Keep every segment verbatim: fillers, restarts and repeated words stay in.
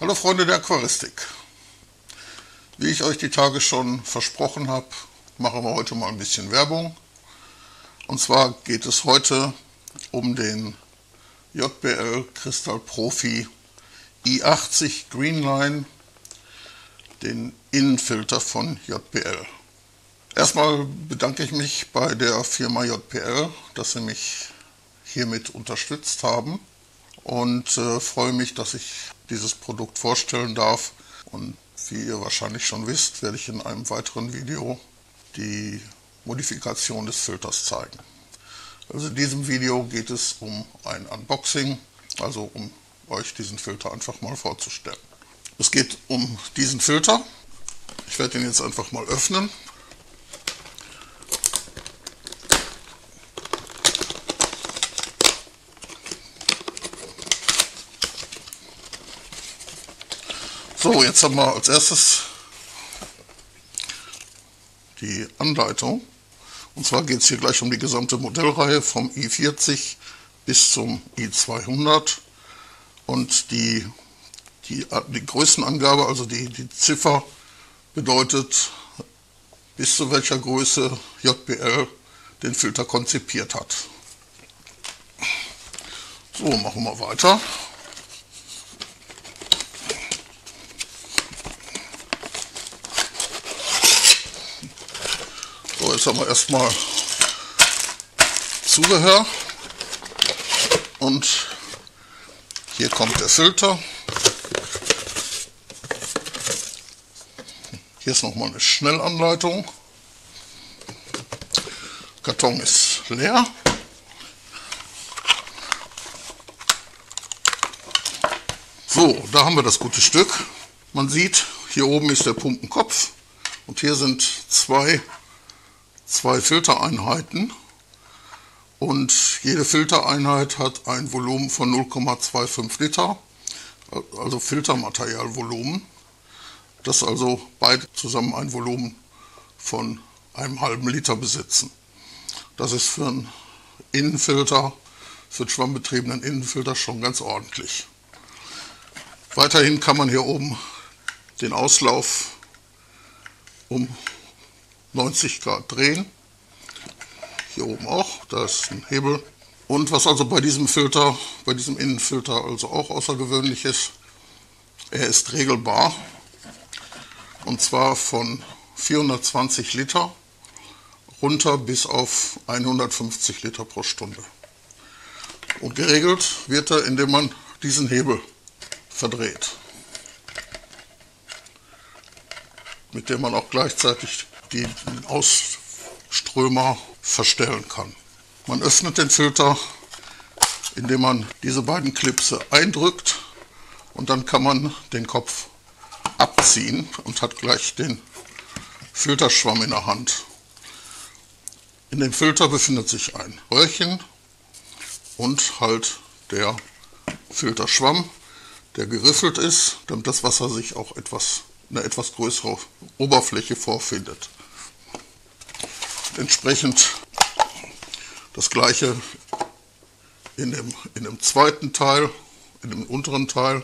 Hallo Freunde der Aquaristik. Wie ich euch die Tage schon versprochen habe, machen wir heute mal ein bisschen Werbung. Und zwar geht es heute um den J B L CristalProfi i achtzig Greenline, den Innenfilter von J B L. Erstmal bedanke ich mich bei der Firma J B L, dass sie mich hiermit unterstützt haben. Und äh, freue mich, dass ich dieses Produkt vorstellen darf. Und wie ihr wahrscheinlich schon wisst, werde ich in einem weiteren Video die Modifikation des Filters zeigen. Also in diesem Video geht es um ein Unboxing, also um euch diesen Filter einfach mal vorzustellen. Es geht um diesen Filter. Ich werde ihn jetzt einfach mal öffnen. So, jetzt haben wir als erstes die Anleitung. Und zwar geht es hier gleich um die gesamte Modellreihe vom i vierzig bis zum i zweihundert. Und die, die, die Größenangabe, also die, die Ziffer, bedeutet, bis zu welcher Größe J B L den Filter konzipiert hat. So, machen wir weiter. Jetzt haben wir erstmal Zubehör und hier kommt der Filter. Hier ist nochmal eine Schnellanleitung. Karton ist leer. So, da haben wir das gute Stück. Man sieht, hier oben ist der Pumpenkopf und hier sind zwei zwei Filtereinheiten und jede Filtereinheit hat ein Volumen von null Komma fünfundzwanzig Liter, also Filtermaterialvolumen. Das also beide zusammen ein Volumen von einem halben Liter besitzen. Das ist für einen Innenfilter, für einen schwammbetriebenen Innenfilter schon ganz ordentlich. Weiterhin kann man hier oben den Auslauf um neunzig Grad drehen, hier oben auch, da ist ein Hebel. Und was also bei diesem Filter, bei diesem Innenfilter also auch außergewöhnlich ist, er ist regelbar, und zwar von vierhundertzwanzig Liter runter bis auf hundertfünfzig Liter pro Stunde. Und geregelt wird er, indem man diesen Hebel verdreht, mit dem man auch gleichzeitig die Ausströmer verstellen kann. Man öffnet den Filter, indem man diese beiden Klipse eindrückt, und dann kann man den Kopf abziehen und hat gleich den Filterschwamm in der Hand. In dem Filter befindet sich ein Röhrchen und halt der Filterschwamm, der geriffelt ist, damit das Wasser sich auch etwas eine etwas größere Oberfläche vorfindet. Entsprechend das gleiche in dem, in dem zweiten Teil, in dem unteren Teil.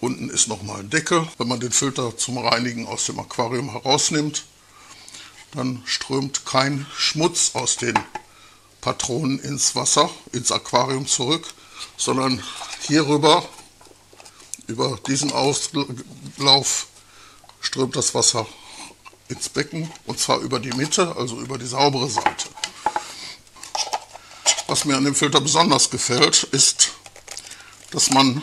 Unten ist nochmal ein Deckel. Wenn man den Filter zum Reinigen aus dem Aquarium herausnimmt, dann strömt kein Schmutz aus den Patronen ins Wasser, ins Aquarium zurück, sondern hierüber, über diesen Auslauf, strömt das Wasser ins Becken, und zwar über die Mitte, also über die saubere Seite. Was mir an dem Filter besonders gefällt, ist, dass man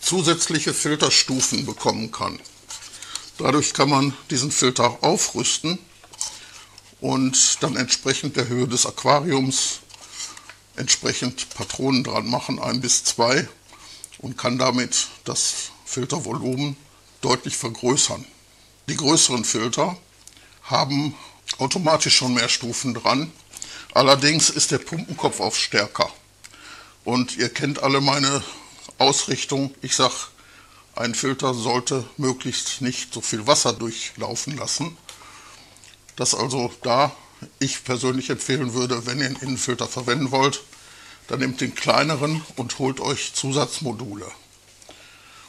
zusätzliche Filterstufen bekommen kann. Dadurch kann man diesen Filter aufrüsten und dann entsprechend der Höhe des Aquariums entsprechend Patronen dran machen, ein bis zwei. Und kann damit das Filtervolumen deutlich vergrößern. Die größeren Filter haben automatisch schon mehr Stufen dran. Allerdings ist der Pumpenkopf auch stärker. Und ihr kennt alle meine Ausrichtung. Ich sage, ein Filter sollte möglichst nicht so viel Wasser durchlaufen lassen. Das also da, ich persönlich empfehlen würde, wenn ihr einen Innenfilter verwenden wollt, dann nehmt den kleineren und holt euch Zusatzmodule.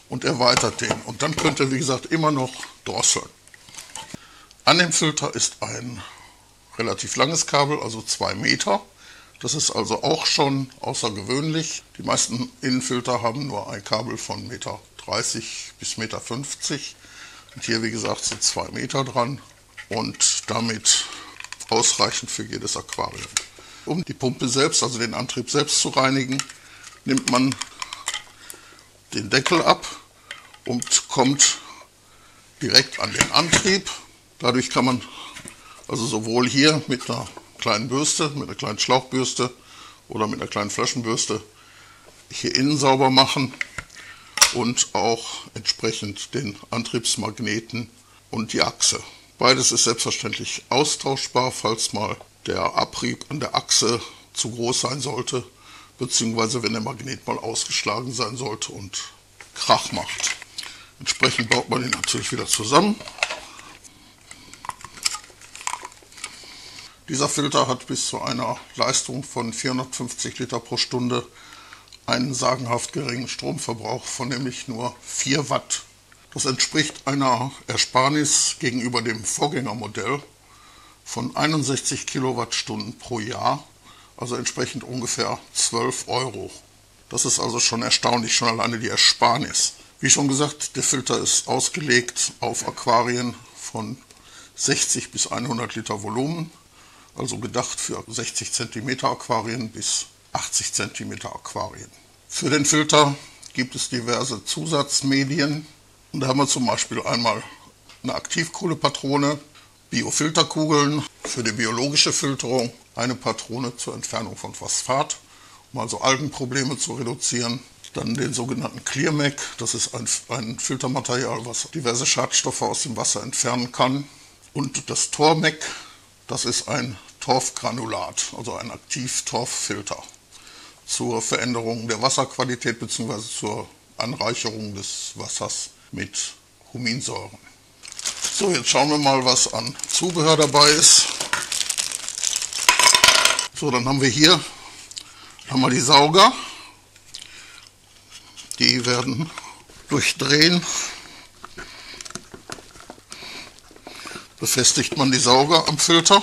und erweitert den. Und dann könnt ihr, wie gesagt, immer noch drosseln. An dem Filter ist ein relativ langes Kabel, also zwei Meter. Das ist also auch schon außergewöhnlich. Die meisten Innenfilter haben nur ein Kabel von eins Komma dreißig Meter bis eins Komma fünfzig Meter. Und hier, wie gesagt, sind zwei Meter dran und damit ausreichend für jedes Aquarium. Um die Pumpe selbst, also den Antrieb selbst zu reinigen, nimmt man den Deckel ab und kommt direkt an den Antrieb. Dadurch kann man also sowohl hier mit einer kleinen Bürste, mit einer kleinen Schlauchbürste oder mit einer kleinen Flaschenbürste hier innen sauber machen und auch entsprechend den Antriebsmagneten und die Achse. Beides ist selbstverständlich austauschbar, falls mal der Abrieb an der Achse zu groß sein sollte, beziehungsweise wenn der Magnet mal ausgeschlagen sein sollte und Krach macht. Entsprechend baut man ihn natürlich wieder zusammen. Dieser Filter hat bis zu einer Leistung von vierhundertfünfzig Liter pro Stunde einen sagenhaft geringen Stromverbrauch von nämlich nur vier Watt. Das entspricht einer Ersparnis gegenüber dem Vorgängermodell von einundsechzig Kilowattstunden pro Jahr, also entsprechend ungefähr zwölf Euro. Das ist also schon erstaunlich, schon alleine die Ersparnis. Wie schon gesagt, der Filter ist ausgelegt auf Aquarien von sechzig bis hundert Liter Volumen, also gedacht für sechzig Zentimeter Aquarien bis achtzig Zentimeter Aquarien. Für den Filter gibt es diverse Zusatzmedien. Und da haben wir zum Beispiel einmal eine Aktivkohlepatrone, Biofilterkugeln für die biologische Filterung, eine Patrone zur Entfernung von Phosphat, um also Algenprobleme zu reduzieren. Dann den sogenannten ClearMac, das ist ein, ein Filtermaterial, was diverse Schadstoffe aus dem Wasser entfernen kann. Und das TorMac, das ist ein Torfgranulat, also ein Aktiv-Torffilter zur Veränderung der Wasserqualität bzw. zur Anreicherung des Wassers mit Huminsäuren. So, jetzt schauen wir mal, was an Zubehör dabei ist. So, dann haben wir hier haben wir die Sauger. Die werden durch Drehen befestigt man die Sauger am Filter.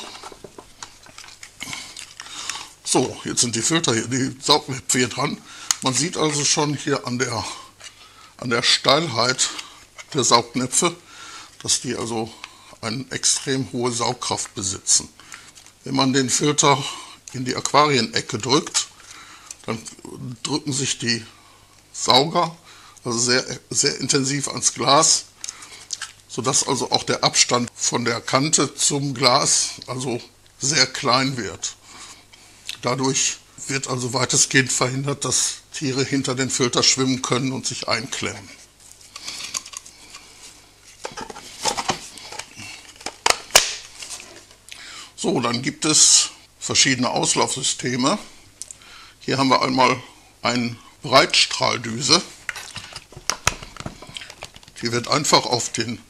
So, jetzt sind die Filter hier, die Saugnäpfe hier dran. Man sieht also schon hier an der, an der Steilheit der Saugnäpfe, dass die also eine extrem hohe Saugkraft besitzen. Wenn man den Filter in die Aquarienecke drückt, dann drücken sich die Sauger also sehr, sehr intensiv ans Glas, sodass also auch der Abstand von der Kante zum Glas also sehr klein wird. Dadurch wird also weitestgehend verhindert, dass Tiere hinter den Filter schwimmen können und sich einklemmen. So, dann gibt es verschiedene Auslaufsysteme. Hier haben wir einmal eine Breitstrahldüse. Die wird einfach auf den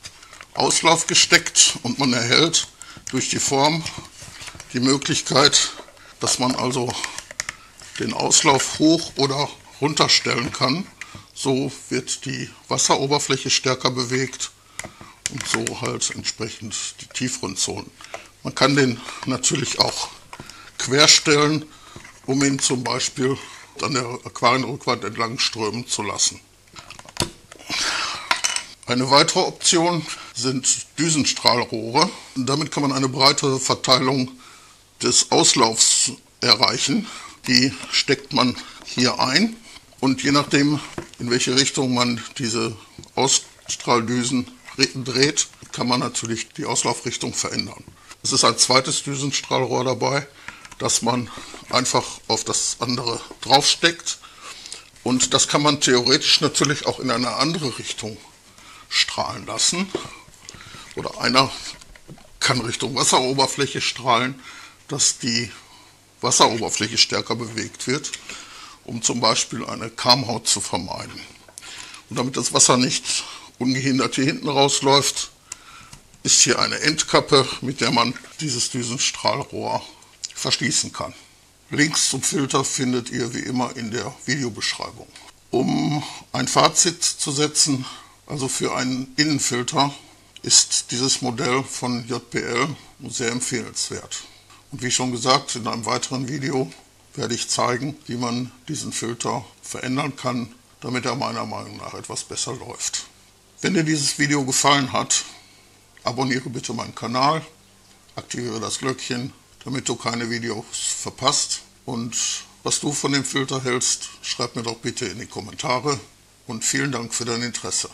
Auslauf gesteckt und man erhält durch die Form die Möglichkeit, dass man also den Auslauf hoch oder runter stellen kann. So wird die Wasseroberfläche stärker bewegt und so halt entsprechend die tieferen Zonen. Man kann den natürlich auch querstellen, um ihn zum Beispiel an der Aquarienrückwand entlang strömen zu lassen. Eine weitere Option sind Düsenstrahlrohre. Damit kann man eine breitere Verteilung des Auslaufs erreichen. Die steckt man hier ein und je nachdem, in welche Richtung man diese Ausstrahldüsen dreht, kann man natürlich die Auslaufrichtung verändern. Es ist ein zweites Düsenstrahlrohr dabei, das man einfach auf das andere draufsteckt. Und das kann man theoretisch natürlich auch in eine andere Richtung strahlen lassen. Oder einer kann Richtung Wasseroberfläche strahlen, dass die Wasseroberfläche stärker bewegt wird, um zum Beispiel eine Kamhaut zu vermeiden. Und damit das Wasser nicht ungehindert hier hinten rausläuft, ist hier eine Endkappe, mit der man dieses Düsenstrahlrohr verschließen kann. Links zum Filter findet ihr wie immer in der Videobeschreibung. Um ein Fazit zu setzen, also für einen Innenfilter ist dieses Modell von J B L sehr empfehlenswert. Und wie schon gesagt, in einem weiteren Video werde ich zeigen, wie man diesen Filter verändern kann, damit er meiner Meinung nach etwas besser läuft. Wenn dir dieses Video gefallen hat, abonniere bitte meinen Kanal, aktiviere das Glöckchen, damit du keine Videos verpasst. Und was du von dem Filter hältst, schreib mir doch bitte in die Kommentare. Und vielen Dank für dein Interesse.